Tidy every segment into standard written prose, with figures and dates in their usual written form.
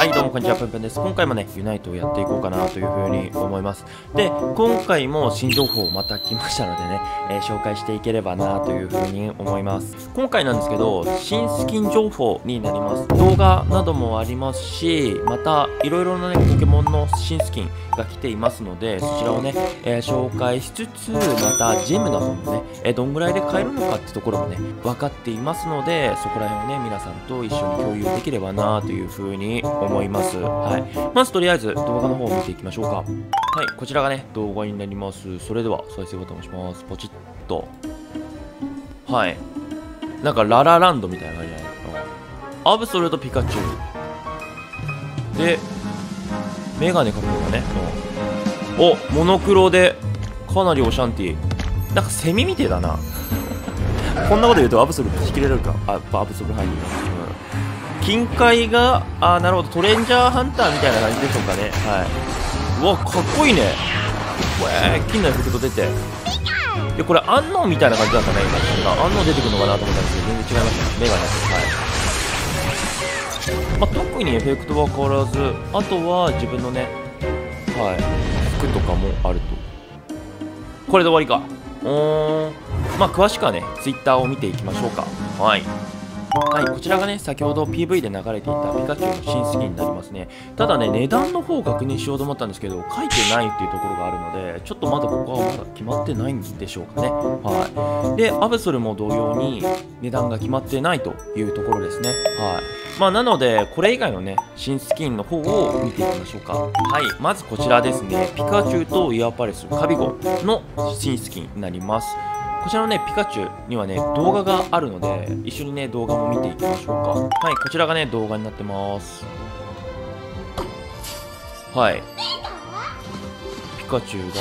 はいどうもこんにちは、ぷんぷんです。今回もねユナイトをやっていこうかなというふうに思います。で、今回も新情報また来ましたのでね、紹介していければなというふうに思います。今回なんですけど、新スキン情報になります。動画などもありますし、またいろいろなねポケモンの新スキンが来ていますので、そちらをね、紹介しつつ、またジムなどもね、どんぐらいで買えるのかってところもね分かっていますので、そこら辺をね皆さんと一緒に共有できればなというふうに思います。はい、まずとりあえず動画の方を見ていきましょうか。はい、こちらがね動画になります。それでは再生ボタンを押します。ポチッと。はい、なんかララランドみたいな感じじゃないかな。アブソルトピカチュウでメガネかけるのがね、おモノクロでかなりオシャンティー、なんかセミみてえだなこんなこと言うとアブソルト引き切れるか。アブソルト入るよ。近海が、なるほど、トレンジャーハンターみたいな感じでしょうかね。はい。うわ、かっこいいね。金のエフェクト出て。で、これ、安納みたいな感じだったね、今。安納出てくるのかなと思ったんですけど、全然違いましたね。メガネ。はい。まあ、特にエフェクトは変わらず、あとは自分のね、はい、服とかもあると。これで終わりか。まあ、詳しくはね、Twitter を見ていきましょうか。はい。はい、こちらがね先ほど PV で流れていたピカチュウの新スキンになりますね。ただね、値段の方を確認しようと思ったんですけど、書いてないっていうところがあるので、ちょっとまだここはまだ決まってないんでしょうかね。はい。で、アブソルも同様に値段が決まってないというところですね。はい。まあなので、これ以外のね新スキンの方を見ていきましょうか。はい、まずこちらですね、ピカチュウとイヤーパレスカビゴンの新スキンになります。こちらのね、ピカチュウにはね、動画があるので、一緒にね、動画も見ていきましょうか。はい、こちらがね、動画になってます。はい。ピカチュウが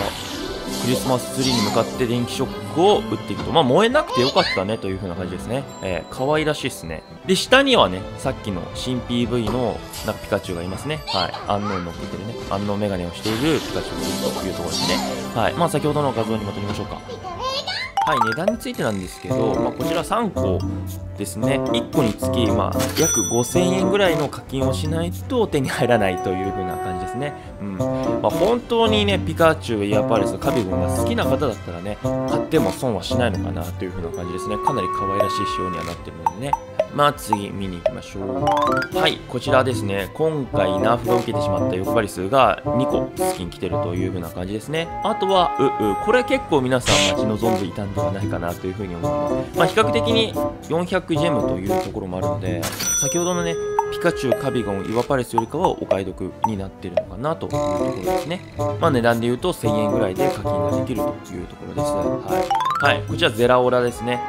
クリスマスツリーに向かって電気ショックを打っていくと。まあ、燃えなくてよかったねという風な感じですね。可愛らしいですね。で、下にはね、さっきの新 PV のなんかピカチュウがいますね。はい。安納に乗っけてるね。安納メガネをしているピカチュウがいるというところですね。はい。まあ、先ほどの画像に戻りましょうか。はい、値段についてなんですけど、まあ、こちら3個ですね、1個につき、まあ、約5000円ぐらいの課金をしないと手に入らないという風な感じですね。うん。まあ、本当にね、ピカチュウ、イヤーパレス、カビゴンが好きな方だったらね、買っても損はしないのかなという風な感じですね。かなり可愛らしい仕様にはなってるのでね。まあ次見に行きましょう。はい、こちらですね、今回ナーフが受けてしまった欲張り数が2個スキン来てるという風な感じですね。あとはこれ結構皆さん待ち望んでいたんではないかなという風に思います。まあ比較的に400ジェムというところもあるので、先ほどのねピカチュウ、カビゴン、イワパレスよりかはお買い得になってるのかなというところですね。まあ値段で言うと1000円ぐらいで課金ができるというところです。はい、はい、こちらゼラオラですね。はい、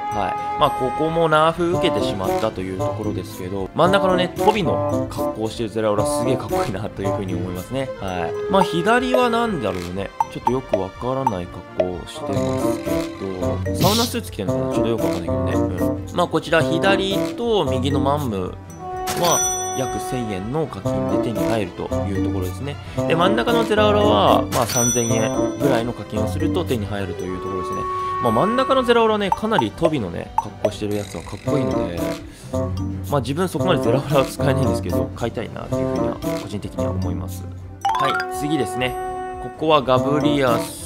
まあここもナーフ受けてしまったというところですけど、真ん中のねトビの格好をしてるゼラオラすげえかっこいいなというふうに思いますね。はい、まあ左は何だろうね、ちょっとよくわからない格好をしてますけど、サウナスーツ着てるのかな、ちょっとよくわかんないけどね。うん、まあこちら左と右のマンムは約1000円の課金で手に入るというところですね。で、真ん中のゼラオラは、まあ、3000円ぐらいの課金をすると手に入るというところですね。まあ、真ん中のゼラオラね、かなりトビのね、格好してるやつはかっこいいので、まあ、自分そこまでゼラオラは使えないんですけど、買いたいなというふうには個人的には思います。はい、次ですね。ここはガブリアス、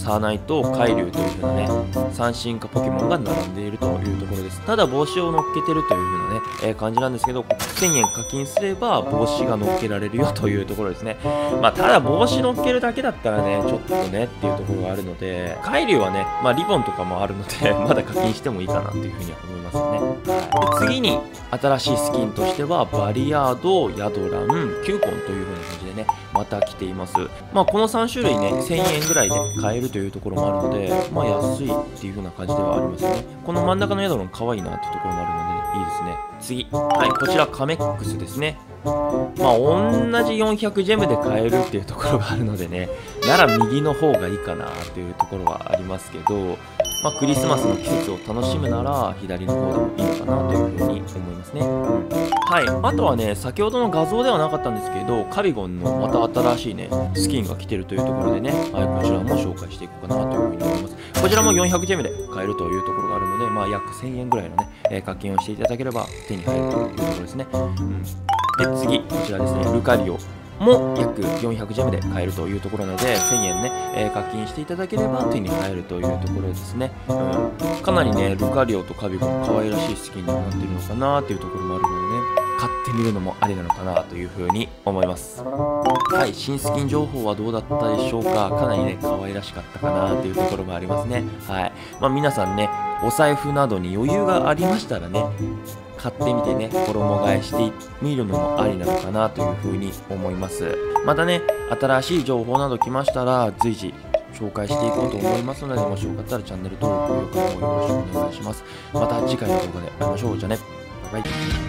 サーナイト、カイリュウというふうなね、三進化ポケモンが並んでいるというところです。ただ帽子を乗っけてるというふうなね、感じなんですけど、1000円課金すれば帽子が乗っけられるよというところですね。まあただ帽子乗っけるだけだったらね、ちょっとねっていうところがあるので、カイリュウはね、まあリボンとかもあるので、まだ課金してもいいかなというふうには思いますよね。で、次に新しいスキンとしては、バリアード、ヤドラン、キューコンというふうな感じでね、また来ています。まあこの3種類ね、1000円ぐらいで買えるというところもあるので、まあ安いっていう風な感じではありますよね。この真ん中のヤドロン可愛いなっていうところもあるので、いいですね。次、はい、こちらカメックスですね。まあ同じ400ジェムで買えるっていうところがあるのでね、なら右の方がいいかなっていうところはありますけど、まあ、クリスマスの季節を楽しむなら左の方でもいいのかなというふうに思いますね。はい、あとはね、先ほどの画像ではなかったんですけど、カビゴンのまた新しいねスキンが来てるというところでね、はい、こちらも紹介していこうかなというふうに思います。こちらも400ジェムで買えるというところがあるので、まあ約1000円ぐらいのね課金をしていただければ手に入るというところですね。うん、で、次、こちらですね、ルカリオも約400ジャムで買えるというところなので、1000円ね、課金していただければ手に入るというところですね。かなりね、ルカリオとカビゴン、可愛らしいスキンになってるのかなというところもあるのでね、買ってみるのもありなのかなというふうに思います。はい、新スキン情報はどうだったでしょうか。かなりね、可愛らしかったかなというところもありますね。はい。まあ皆さんね、お財布などに余裕がありましたらね、買ってみてね、衣替えしてみるのもありなのかなというふうに思います。またね、新しい情報など来ましたら、随時紹介していこうと思いますので、もしよかったらチャンネル登録、高評価もよろしくお願いします。また次回の動画で会いましょう。じゃあね、バイバイ。